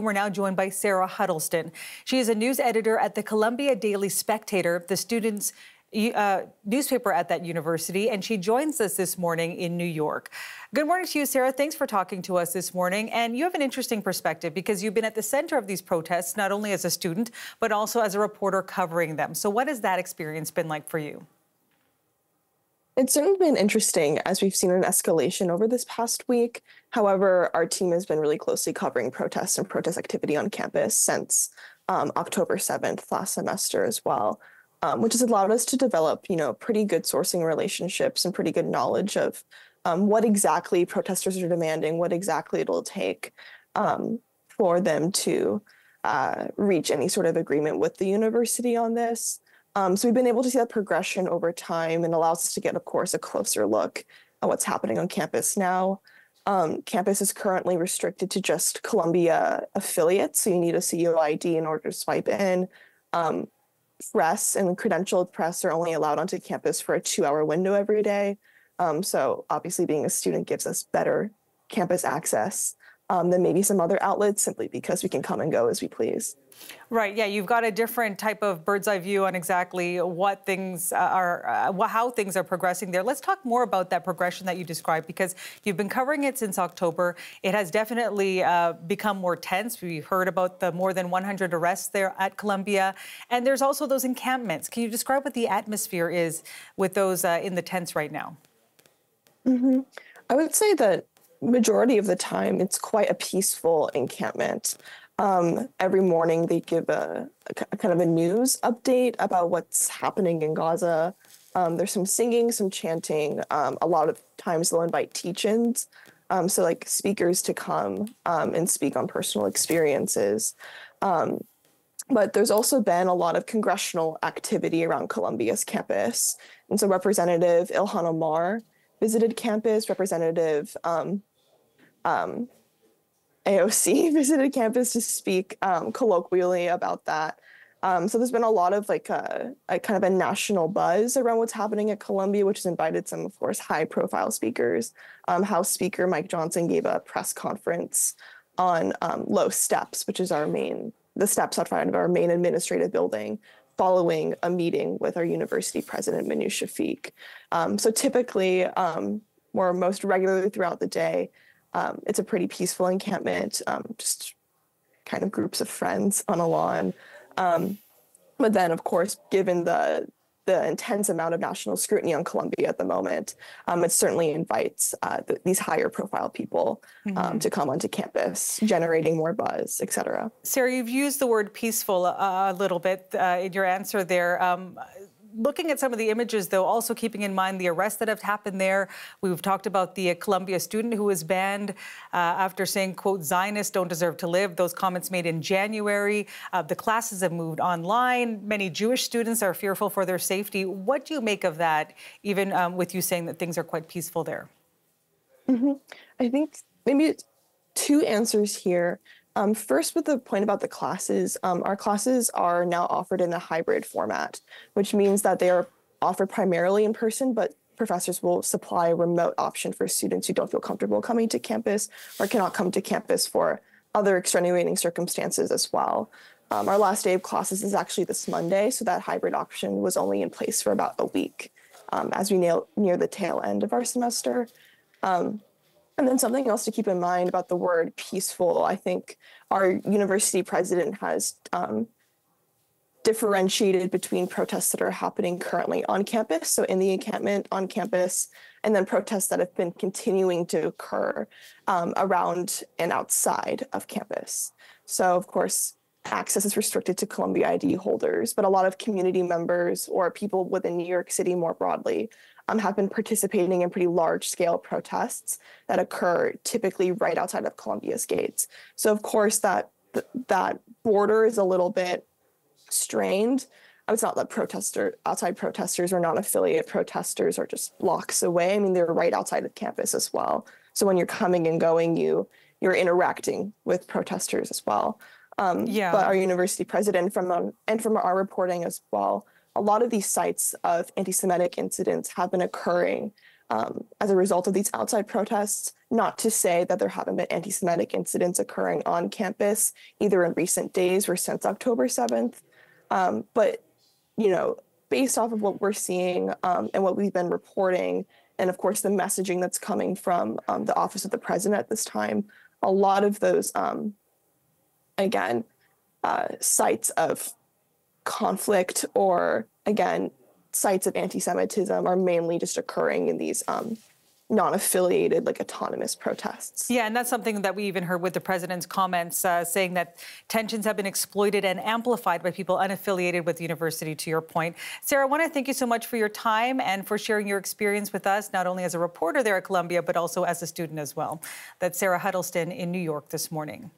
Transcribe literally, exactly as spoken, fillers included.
We're now joined by Sarah Huddleston. She is a news editor at the Columbia Daily Spectator, the students' uh, newspaper at that university, and she joins us this morning in New York. Good morning to you, Sarah. Thanks for talking to us this morning. And you have an interesting perspective because you've been at the center of these protests, not only as a student, but also as a reporter covering them. So what has that experience been like for you? It's certainly been interesting as we've seen an escalation over this past week. However, our team has been really closely covering protests and protest activity on campus since um, October seventh last semester as well, um, which has allowed us to develop, you know, pretty good sourcing relationships and pretty good knowledge of um, what exactly protesters are demanding, what exactly it'll take um, for them to uh, reach any sort of agreement with the university on this. Um, so we've been able to see that progression over time and allows us to get, of course, a closer look at what's happening on campus now. Um, campus is currently restricted to just Columbia affiliates, so you need a C U I D in order to swipe in. Um, press and credentialed press are only allowed onto campus for a two-hour window every day. Um, so obviously being a student gives us better campus access Um, than maybe some other outlets simply because we can come and go as we please. Right, yeah, you've got a different type of bird's eye view on exactly what things are, uh, how things are progressing there. Let's talk more about that progression that you described because you've been covering it since October. It has definitely uh, become more tense. We heard about the more than one hundred arrests there at Columbia. And there's also those encampments. Can you describe what the atmosphere is with those uh, in the tents right now? Mm-hmm. I would say that majority of the time, it's quite a peaceful encampment. Um, every morning, they give a, a, a kind of a news update about what's happening in Gaza. Um, there's some singing, some chanting. Um, a lot of times, they'll invite teach-ins, um, so like speakers to come um, and speak on personal experiences. Um, But there's also been a lot of congressional activity around Columbia's campus. And so Representative Ilhan Omar visited campus, Representative um, Um, A O C visited campus to speak um, colloquially about that. Um, so there's been a lot of like a, a kind of a national buzz around what's happening at Columbia, which has invited some, of course, high profile speakers. Um, House Speaker Mike Johnson gave a press conference on um, low steps, which is our main, the steps outside of our main administrative building, following a meeting with our university president, Minouche Shafik. Um, so typically, um, or most regularly throughout the day, Um, it's a pretty peaceful encampment, um, just kind of groups of friends on a lawn. Um, but then, of course, given the the intense amount of national scrutiny on Columbia at the moment, um, it certainly invites uh, th these higher profile people um, mm-hmm. to come onto campus, generating more buzz, et cetera. Sarah, you've used the word peaceful a, a little bit uh, in your answer there. Um, Looking at some of the images, though, also keeping in mind the arrests that have happened there. We've talked about the Columbia student who was banned uh, after saying, quote, Zionists don't deserve to live. Those comments made in January. Uh, the classes have moved online. Many Jewish students are fearful for their safety. What do you make of that, even um, with you saying that things are quite peaceful there? Mm-hmm. I think maybe two answers here. Um, first, with the point about the classes, um, our classes are now offered in a hybrid format, which means that they are offered primarily in person, but professors will supply a remote option for students who don't feel comfortable coming to campus or cannot come to campus for other extenuating circumstances as well. Um, our last day of classes is actually this Monday, so that hybrid option was only in place for about a week um, as we nail, near the tail end of our semester. Um, And then something else to keep in mind about the word peaceful. I think our university president has um, differentiated between protests that are happening currently on campus, so in the encampment on campus, and then protests that have been continuing to occur um, around and outside of campus. So, of course, access is restricted to Columbia I D holders, but a lot of community members or people within New York City more broadly um, have been participating in pretty large-scale protests that occur typically right outside of Columbia's gates. So, of course, that that border is a little bit strained. It's not that protester, outside protesters or non-affiliate protesters are just blocks away. I mean, they're right outside of campus as well. So when you're coming and going, you you're interacting with protesters as well. Um, yeah. But our university president from um, and from our reporting as well, a lot of these sites of anti-Semitic incidents have been occurring um, as a result of these outside protests, not to say that there haven't been anti-Semitic incidents occurring on campus, either in recent days or since October seventh. Um, but, you know, based off of what we're seeing um, and what we've been reporting, and of course, the messaging that's coming from um, the office of the president at this time, a lot of those, um, again, uh, sites of conflict or, again, sites of anti-Semitism are mainly just occurring in these um, non-affiliated, like, autonomous protests. Yeah, and that's something that we even heard with the president's comments, uh, saying that tensions have been exploited and amplified by people unaffiliated with the university, to your point. Sarah, I want to thank you so much for your time and for sharing your experience with us, not only as a reporter there at Columbia, but also as a student as well. That's Sarah Huddleston in New York this morning.